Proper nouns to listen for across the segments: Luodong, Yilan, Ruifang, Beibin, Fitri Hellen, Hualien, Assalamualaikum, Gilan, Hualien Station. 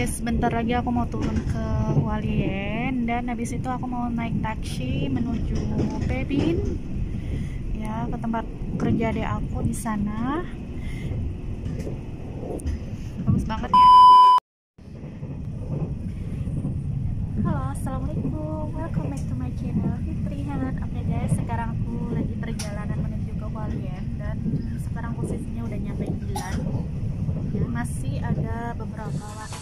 Oke, sebentar lagi aku mau turun ke Hualien dan habis itu aku mau naik taksi menuju Beibin ya, ke tempat kerja adik aku di sana. Bagus banget ya. Halo, assalamualaikum, welcome back to my channel Fitri Hellen. Oke guys, sekarang aku lagi perjalanan menuju ke Hualien dan sekarang posisinya udah nyampe Gilan. Masih ada beberapa waktu.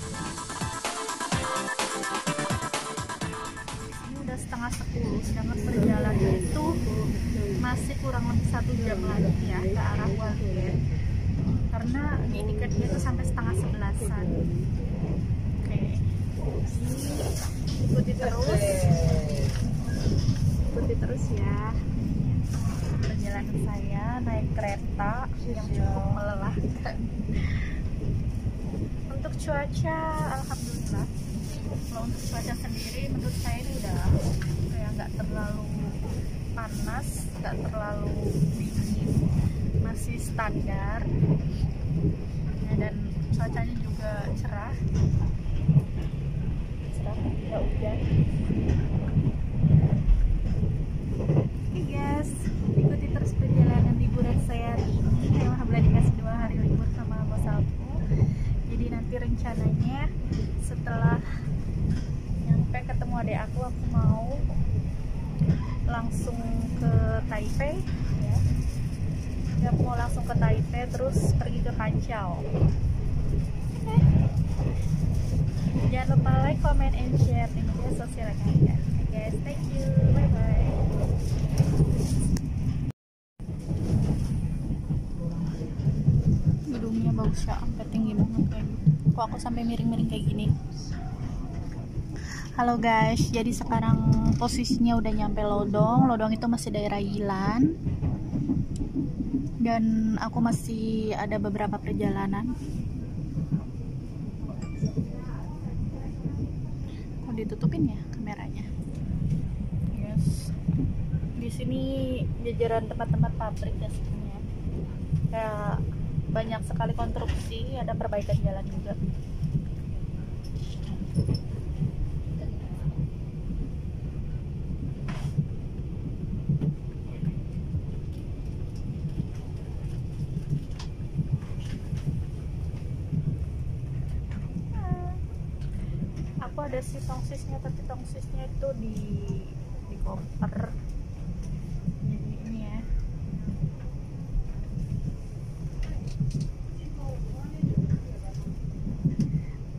Ini udah 10:30, sedangkan perjalanan itu masih kurang lebih 1 jam lagi ya ke arah Hualien. Karena tiketnya itu sampai 10:30-an. Oke, ikuti terus ya. Perjalanan saya naik kereta yang cukup melelahkan. Untuk cuaca, alhamdulillah. Kalau untuk cuaca sendiri, menurut saya ini udah kayak nggak terlalu panas, nggak terlalu dingin, masih standar. Ya, dan cuacanya juga cerah, nggak hujan. Oke guys, ikuti terus perjalanan liburan saya hari ini. Alhamdulillah dikasih 2 hari libur sama bos aku. Jadi nanti rencananya setelah nyampe ketemu adik aku mau langsung ke Taipei ya. Mau langsung ke Taipei terus pergi ke Kancau. Okay. Jangan lupa like, comment, and share di media sosial kalian. Oke guys, thank you, bye bye. Gedungnya bagus ya, sampai tinggi banget kayak. Kok aku sampai miring-miring kayak gini. Halo guys, jadi sekarang posisinya udah nyampe Luodong. Luodong itu masih daerah Yilan. Dan aku masih ada beberapa perjalanan. Kok ditutupin ya kameranya? Yes. Di sini jajaran tempat-tempat pabrik ya sebenarnya. Kayak banyak sekali konstruksi, ada perbaikan jalan juga. Ada si tongsisnya, tapi tongsisnya itu di koper. Jadi ini ya.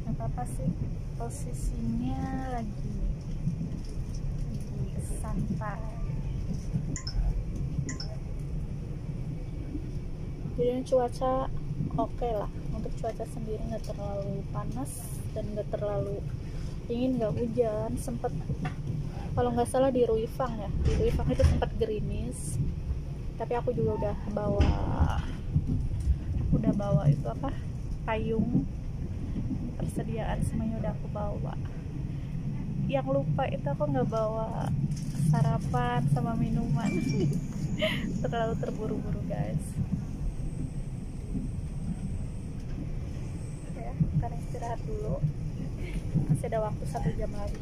Gak apa-apa sih, posisinya lagi santai. Jadi cuaca oke lah. Untuk cuaca sendiri nggak terlalu panas dan nggak terlalu dingin, nggak hujan. Sempat kalau nggak salah di Ruifang ya, di Ruifang itu sempat gerimis, tapi aku juga udah bawa itu apa, payung, persediaan semuanya udah aku bawa. Yang lupa itu aku nggak bawa sarapan sama minuman. Terlalu terburu-buru guys ya, karena istirahat dulu, masih ada waktu 1 jam lagi.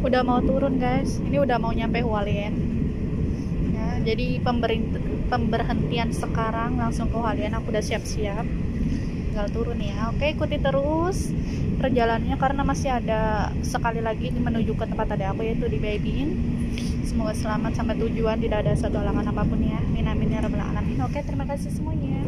udah mau turun guys, ini udah mau nyampe Hualien ya. Jadi pemberhentian sekarang langsung ke Hualien. Aku udah siap-siap, tinggal turun ya. Oke, ikuti terus perjalanannya karena masih ada sekali lagi menuju ke tempat tadi aku, yaitu di Beibin. Semoga selamat sampai tujuan, tidak ada satu halangan apapun ya. Amin amin ya rabbal alamin. Oke, terima kasih semuanya.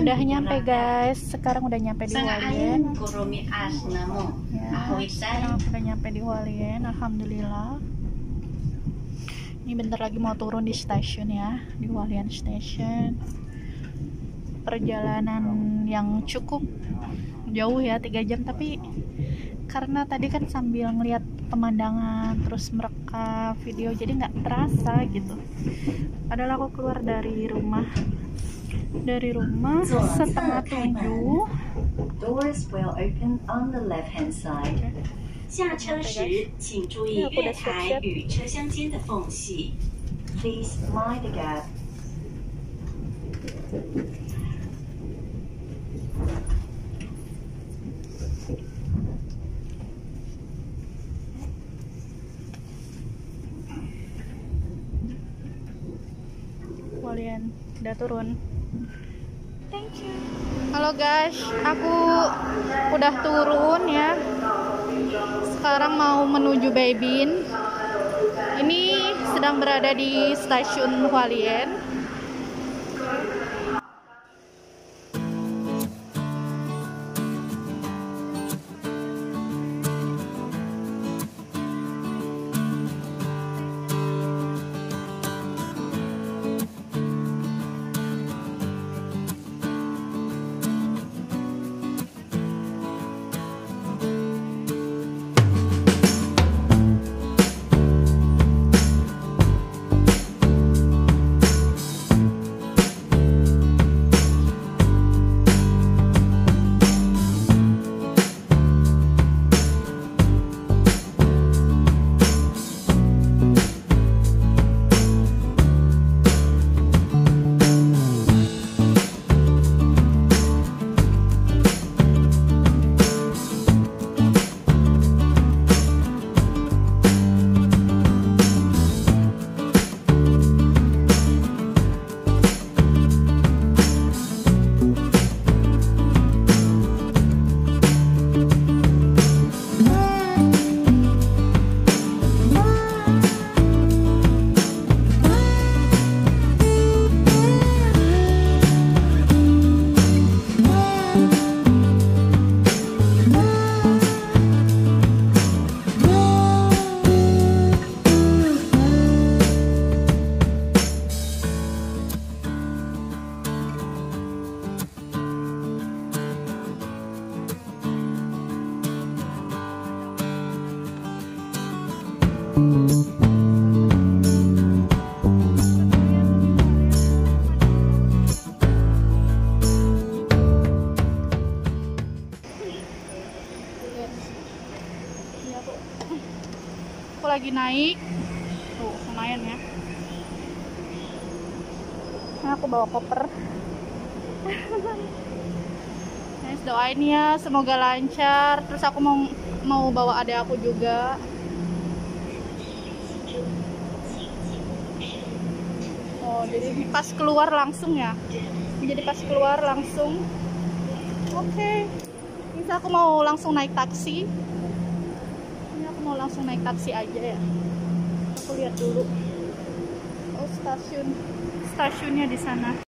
Udah nyampe guys, sekarang udah nyampe di Hualien. Udah nyampe di Hualien, alhamdulillah. Ini bentar lagi mau turun di stasiun ya, di Hualien Station. Perjalanan yang cukup jauh ya, 3 jam, tapi karena tadi kan sambil ngeliat pemandangan terus mereka video jadi nggak terasa gitu. Padahal aku keluar dari rumah setengah 7. Doors will open on the left hand side. Please mind the gap. Hualien udah turun. Thank you. Halo guys, aku udah turun ya. Sekarang mau menuju Beibin. Ini sedang berada di stasiun Hualien. Aku lagi naik tuh, lumayan ya. Nah, aku bawa koper. Guys, doain ya semoga lancar. Terus aku mau bawa adik aku juga. Oh, jadi pas keluar langsung ya. Jadi pas keluar langsung. Oke. Bisa aku mau langsung naik taksi. Aja ya. Aku lihat dulu. Oh, stasiunnya di sana.